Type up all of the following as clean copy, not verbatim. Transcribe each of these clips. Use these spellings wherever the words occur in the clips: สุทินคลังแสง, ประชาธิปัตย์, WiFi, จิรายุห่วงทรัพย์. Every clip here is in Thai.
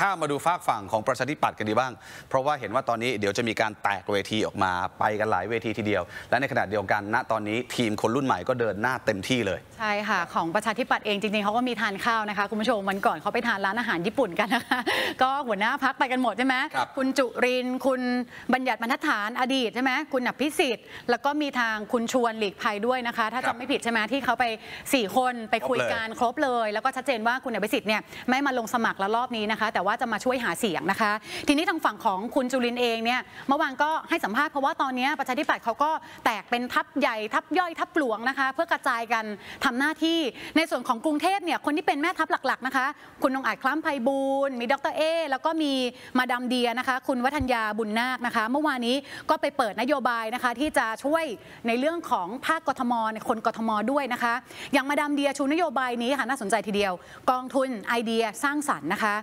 ข้ามาดูฝากฝั่งของประชาธิปัตย์กันดีบ้างเพราะว่าเห็นว่าตอนนี้เดี๋ยวจะมีการแตกเวทีออกมาไปกันหลายเวทีทีเดียวและในขณะเดียวกันณตอนนี้ทีมคนรุ่นใหม่ก็เดินหน้าเต็มที่เลยใช่ค่ะของประชาธิปัตย์เองจริงๆเขาก็มีทานข้าวนะคะคุณผู้ชมวันก่อนเขาไปทานร้านอาหารญี่ปุ่นกันนะคะก็หัวหน้าพักไปกันหมดใช่ไหมคุณจุรินทร์คุณบัญญัติบรรทัดฐานอดีตใช่ไหมคุณอภิสิทธิ์แล้วก็มีทางคุณชวนหลีกภัยด้วยนะคะถ้าจำไม่ผิดใช่ไหมที่เขาไป4คนไปคุยกันครบเลยแล้วก็ชัดเจนว่าคุณอภิสิทธิ์เนี่ยไม่มาลงสมัครแล้วรอบนี้นะคะแต่ว่าจะมาช่วยหาเสียงนะคะทีนี้ทางฝั่งของคุณจุรินทร์เองเนี่ยเมื่อวานก็ให้สัมภาษณ์เพราะว่าตอนนี้ประชาธิปัตย์เขาก็แตกเป็นทัพใหญ่ทัพย่อยทัพหลวงนะคะเพื่อกระจายกันทำหน้าที่ในส่วนของกรุงเทพเนี่ยคนที่เป็นแม่ทัพหลักๆนะคะคุณนงอาจคล้ำไพบูลย์มีดร.เอแล้วก็มีมาดามเดียนะคะคุณวัฒนยาบุญนาคนะคะเมื่อวานนี้ก็ไปเปิดนโยบายนะคะที่จะช่วยในเรื่องของภาคกทมคนกทมด้วยนะคะอย่างมาดามเดียชูนโยบายนี้ค่ะน่าสนใจทีเดียวกองทุนไอเดียสร้างสรรค์นะคะ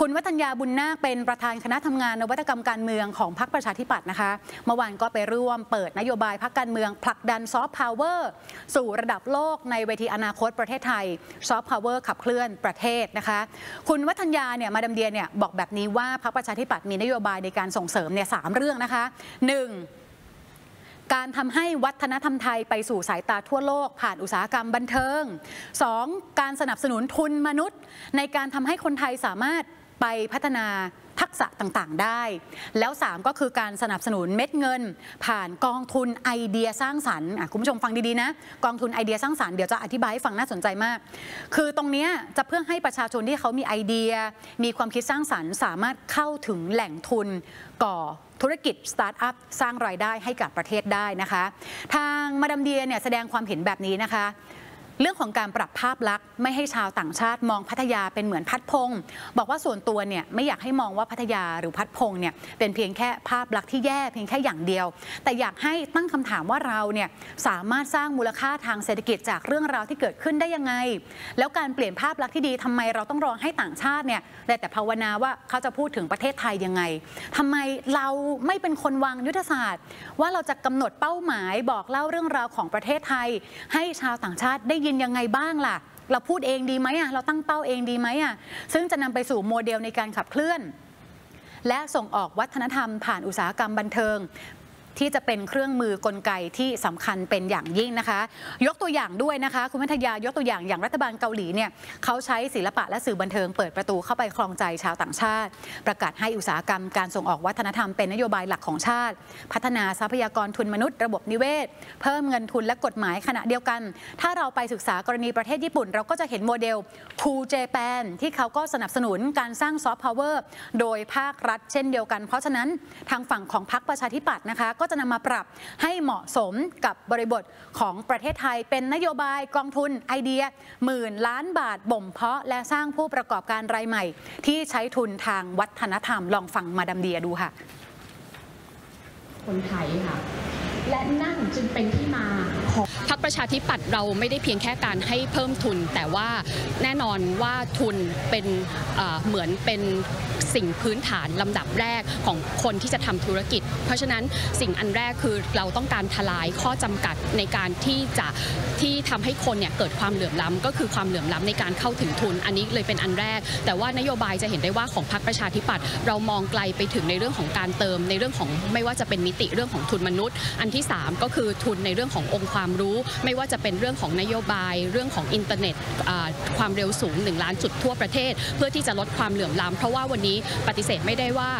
คุณวัฒนยาบุญนาคเป็นประธานคณะทำงานนวัตกรรมการเมืองของพรรคประชาธิปัตย์นะคะเมื่อวานก็ไปร่วมเปิดนโยบายพรรคการเมืองผลักดันซอฟต์พาวเวอร์สู่ระดับโลกในเวทีอนาคตประเทศไทยซอฟต์พาวเวอร์ขับเคลื่อนประเทศนะคะคุณวัฒนยาเนี่ยมาดามเดียเนี่ยบอกแบบนี้ว่าพรรคประชาธิปัตย์มีนโยบายในการส่งเสริมเนี่ย3เรื่องนะคะ 1.การทำให้วัฒนธรรมไทยไปสู่สายตาทั่วโลกผ่านอุตสาหกรรมบันเทิง 2. การสนับสนุนทุนมนุษย์ในการทำให้คนไทยสามารถไปพัฒนาทักษะต่างๆได้แล้ว3ก็คือการสนับสนุนเม็ดเงินผ่านกองทุนไอเดียสร้างสรรค์คุณผู้ชมฟังดีๆนะกองทุนไอเดียสร้างสรรค์เดี๋ยวจะอธิบายให้ฟังน่าสนใจมากคือตรงนี้จะเพื่อให้ประชาชนที่เขามีไอเดียมีความคิดสร้างสรรค์สามารถเข้าถึงแหล่งทุนก่อธุรกิจสตาร์ทอัพสร้างรายได้ให้กับประเทศได้นะคะทางมาดามเดียเนี่ยแสดงความเห็นแบบนี้นะคะเรื่องของการปรับภาพลักษณ์ไม่ให้ชาวต่างชาติมองพัทยาเป็นเหมือนพัดพงบอกว่าส่วนตัวเนี่ยไม่อยากให้มองว่าพัทยาหรือพัดพงเนี่ยเป็นเพียงแค่ภาพลักษณ์ที่แย่เพียงแค่อย่างเดียวแต่อยากให้ตั้งคำถามว่าเราเนี่ยสามารถสร้างมูลค่าทางเศรษฐกิจจากเรื่องราวที่เกิดขึ้นได้ยังไงแล้วการเปลี่ยนภาพลักษณ์ที่ดีทำไมเราต้องรอให้ต่างชาติเนี่ยแต่ภาวนาว่าเขาจะพูดถึงประเทศไทยยังไงทำไมเราไม่เป็นคนวางยุทธศาสตร์ว่าเราจะกำหนดเป้าหมายบอกเล่าเรื่องราวของประเทศไทยให้ชาวต่างชาติได้ยินยังไงบ้างล่ะเราพูดเองดีไหมเราตั้งเป้าเองดีไหมซึ่งจะนำไปสู่โมเดลในการขับเคลื่อนและส่งออกวัฒนธรรมผ่านอุตสาหกรรมบันเทิงที่จะเป็นเครื่องมือกลไกที่สำคัญเป็นอย่างยิ่งนะคะยกตัวอย่างด้วยนะคะคุณพัทยายกตัวอย่างรัฐบาลเกาหลีเนี่ยเขาใช้ศิลปะและสื่อบันเทิงเปิดประตูเข้าไปครองใจชาวต่างชาติประกาศให้อุตสาหกรรมการส่งออกวัฒนธรรมเป็นนโยบายหลักของชาติพัฒนาทรัพยากรทุนมนุษย์ระบบนิเวศเพิ่มเงินทุนและกฎหมายขณะเดียวกันถ้าเราไปศึกษากรณีประเทศญี่ปุ่นเราก็จะเห็นโมเดลคูลเจแปนที่เขาก็สนับสนุนการสร้างซอฟต์พาวเวอร์โดยภาครัฐเช่นเดียวกันเพราะฉะนั้นทางฝั่งของพรรคประชาธิปัตย์นะคะก็จะนำมาปรับให้เหมาะสมกับบริบทของประเทศไทยเป็นนโยบายกองทุนไอเดีย10,000 ล้านบาทบ่มเพาะและสร้างผู้ประกอบการรายใหม่ที่ใช้ทุนทางวัฒนธรรมลองฟังมาดามเดียดูค่ะคนไทยค่ะและนั่นจึงเป็นที่มาของพรรคประชาธิปัตย์เราไม่ได้เพียงแค่การให้เพิ่มทุนแต่ว่าแน่นอนว่าทุนเป็นเหมือนเป็นสิ่งพื้นฐานลำดับแรกของคนที่จะทำธุรกิจเพราะฉะนั้นสิ่งอันแรกคือเราต้องการทลายข้อจำกัดในการที่ทำให้คนเนี่ยเกิดความเหลื่อมล้ำก็คือความเหลื่อมล้ำในการเข้าถึงทุนอันนี้เลยเป็นอันแรกแต่ว่านโยบายจะเห็นได้ว่าของพรรคประชาธิปัตย์เรามองไกลไปถึงในเรื่องของการเติมในเรื่องของไม่ว่าจะเป็นมิติเรื่องของทุนมนุษย์อันที่3ก็คือทุนในเรื่องขององค์ความรู้ไม่ว่าจะเป็นเรื่องของนโยบายเรื่องของอินเทอร์เน็ตความเร็วสูง1 ล้านจุดทั่วประเทศเพื่อที่จะลดความเหลื่อมล้ำเพราะว่าวันนี้ปฏิเสธไม่ได้ว่า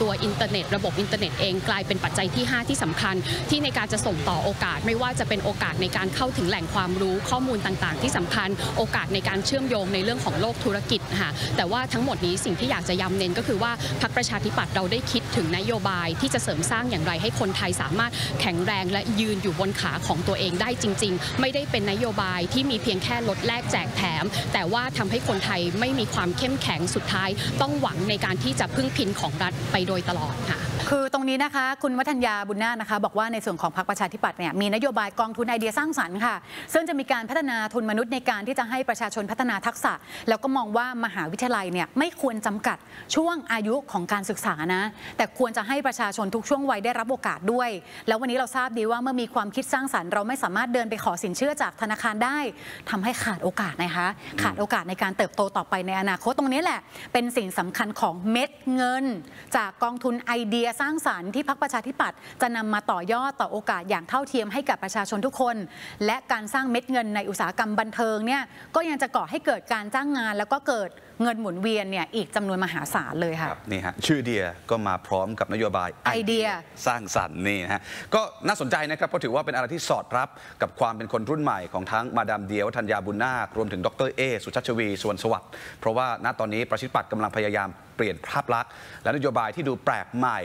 ตัวอินเทอร์เน็ตระบบอินเทอร์เน็ตเองกลายเป็นปัจจัยที่5ที่สำคัญที่ในการจะส่งต่อโอกาสไม่ว่าจะเป็นโอกาสในการเข้าถึงแหล่งความรู้ข้อมูลต่างๆที่สำคัญโอกาสในการเชื่อมโยงในเรื่องของโลกธุรกิจค่ะแต่ว่าทั้งหมดนี้สิ่งที่อยากจะย้ำเน้นก็คือว่าพรรคประชาธิปัตย์เราได้คิดถึงนโยบายที่จะเสริมสร้างอย่างไรให้คนไทยสามารถแข็งแรงและยืนอยู่บนขาของตัวเองได้จริงๆไม่ได้เป็นนโยบายที่มีเพียงแค่ลดแลกแจกแถมแต่ว่าทำให้คนไทยไม่มีความเข้มแข็งสุดท้ายต้องหวังในการที่จะพึ่งพิงของรัฐไปโดยตลอดค่ะคือตรงนี้นะคะคุณวัฒนยาบุญนาคนะคะบอกว่าในส่วนของพรรคประชาธิปัตย์เนี่ยมีนโยบายกองทุนไอเดียสร้างสรรค์ค่ะซึ่งจะมีการพัฒนาทุนมนุษย์ในการที่จะให้ประชาชนพัฒนาทักษะแล้วก็มองว่ามหาวิทยาลัยเนี่ยไม่ควรจำกัดช่วงอายุของการศึกษานะแต่ควรจะให้ประชาชนทุกช่วงวัยได้รับโอกาสด้วยแล้ววันนี้เราทราบดีว่าเมื่อมีความคิดสร้างสรรค์เราไม่ สามารถเดินไปขอสินเชื่อจากธนาคารได้ทำให้ขาดโอกาสนะคะขาดโอกาสในการเติบโตต่อไปในอนาคตตรงนี้แหละเป็นสิ่งสำคัญของเม็ดเงินจากกองทุนไอเดียสร้างสรรค์ที่พรรคประชาธิปัตย์จะนำมาต่อยอดต่อโอกาสอย่างเท่าเทียมให้กับประชาชนทุกคนและการสร้างเม็ดเงินในอุตสาหกรรมบันเทิงเนี่ยก็ยังจะก่อให้เกิดการจ้างงานแล้วก็เกิดเงินหมุนเวียนเนี่ยอีกจำนวนมหาศาลเลยค่ะนี่ฮะชื่อเดียก็มาพร้อมกับนโยบายไอเดียสร้างสรรค์นี่ฮะก็น่าสนใจนะครับเพราะถือว่าเป็นอะไรที่สอดรับกับความเป็นคนรุ่นใหม่ของทั้งมาดามเดีย ธัญญาบุญนาครวมถึงดรเอสุชัชวีสวนสวัสดิ์เพราะว่าณตอนนี้ประชาธิปัตย์กำลังพยายามเปลี่ยนภาพลักษณ์และนโยบายที่ดูแปลกใหม่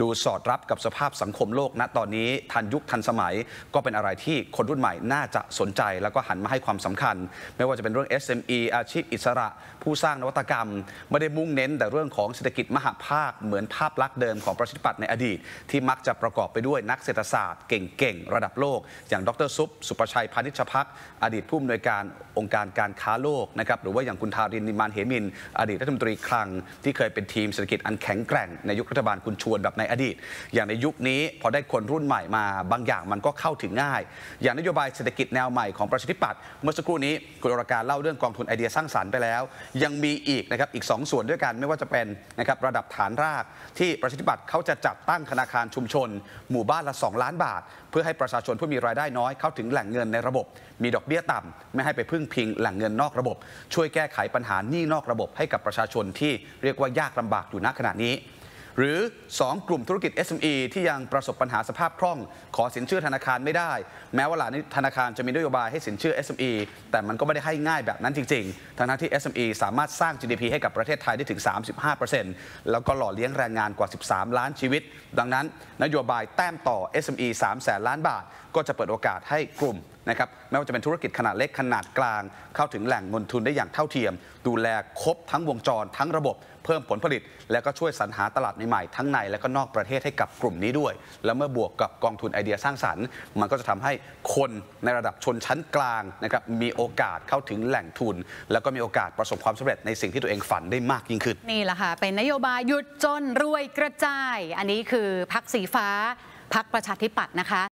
ดูสอดรับกับสภาพสังคมโลกณตอนนี้ทันยุคทันสมัยก็เป็นอะไรที่คนรุ่นใหม่น่าจะสนใจแล้วก็หันมาให้ความสำคัญไม่ว่าจะเป็นเรื่อง SME อาชีพอิสระผู้สร้างนวัตกรรมไม่ได้มุ่งเน้นแต่เรื่องของเศรษฐกิจมหภาคเหมือนภาพลักษณ์เดิมของประชาธิปัตย์ในอดีตที่มักจะประกอบไปด้วยนักเศรษฐศาสตร์เก่งๆระดับโลกอย่างดร.สุประชัยพานิชภักดิ์อดีตผู้อำนวยการองค์การการค้าโลกนะครับหรือว่าอย่างคุณธาริน นิมานเหมินอดีตรัฐมนตรีคลังที่เคยเป็นทีมเศรษฐกิจอันแข็งแกร่งในยุครัฐบาลคุณชวนแบบในอดีตอย่างในยุคนี้พอได้คนรุ่นใหม่มาบางอย่างมันก็เข้าถึงง่ายอย่างนโยบายเศรษฐกิจแนวใหม่ของประชาธิปัตย์เมื่อสักครู่นี้คุณอรการเล่าเรื่องกองทุนไอเดียสร้างสรรค์ไปแล้วยังมีอีกนะครับอีก2 ส่วนด้วยกันไม่ว่าจะเป็นนะครับระดับฐานรากที่ประชาธิปัตย์เขาจะจัดตั้งธนาคารชุมชนหมู่บ้านละ2 ล้านบาทเพื่อให้ประชาชนผู้มีรายได้น้อยเข้าถึงแหล่งเงินในระบบมีดอกเบี้ยต่ำไม่ให้ไปพึ่งพิงแหล่งเงินนอกระบบช่วยแก้ไขปัญหาหนี้นอกระบบให้กับประชาชนที่เรียกว่ายากลำบากอยู่ณขณะนี้หรือ2 กลุ่มธุรกิจ SME ที่ยังประสบปัญหาสภาพคล่องขอสินเชื่อธนาคารไม่ได้แม้ว่าหลายธนาคารจะมีนโยบายให้สินเชื่อ SME แต่มันก็ไม่ได้ให้ง่ายแบบนั้นจริงๆทั้งที่ SME สามารถสร้าง GDP ให้กับประเทศไทยได้ถึง 35% แล้วก็หล่อเลี้ยงแรงงานกว่า 13 ล้านชีวิตดังนั้นนโยบายแต้มต่อ SME 300,000 ล้านบาทก็จะเปิดโอกาสให้กลุ่มนะครับไม่ว่าจะเป็นธุรกิจขนาดเล็กขนาดกลางเข้าถึงแหล่งเงินทุนได้อย่างเท่าเทียมดูแลครบทั้งวงจรทั้งระบบเพิ่มผลผลิตและก็ช่วยสรรหาตลาดใหม่ๆทั้งในและก็นอกประเทศให้กับกลุ่มนี้ด้วยแล้วเมื่อบวกกับกองทุนไอเดียสร้างสรรค์มันก็จะทำให้คนในระดับชนชั้นกลางนะครับมีโอกาสเข้าถึงแหล่งทุนแล้วก็มีโอกาสประสบความสำเร็จในสิ่งที่ตัวเองฝันได้มากยิ่งขึ้นนี่แหละค่ะเป็นนโยบายหยุดจนรวยกระจายอันนี้คือพรรคสีฟ้าพรรคประชาธิปัตย์นะคะ